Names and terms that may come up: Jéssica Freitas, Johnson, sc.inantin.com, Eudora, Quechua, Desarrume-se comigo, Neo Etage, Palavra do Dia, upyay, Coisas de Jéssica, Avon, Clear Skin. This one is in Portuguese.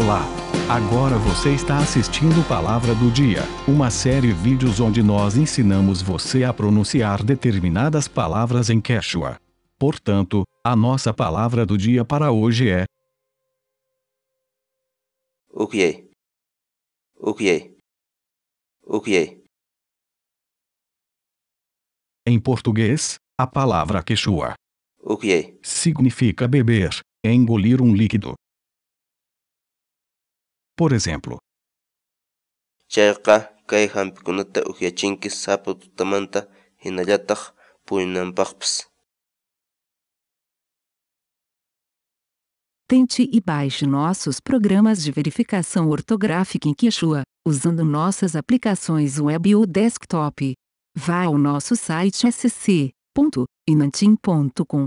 Olá! Agora você está assistindo Palavra do Dia, uma série de vídeos onde nós ensinamos você a pronunciar determinadas palavras em Quechua. Portanto, a nossa palavra do dia para hoje é upyay, upyay, upyay. Em português, a palavra quechua upyay significa beber, engolir um líquido. Por exemplo, tente e baixe nossos programas de verificação ortográfica em Quechua, usando nossas aplicações web ou desktop. Vá ao nosso site sc.inantin.com.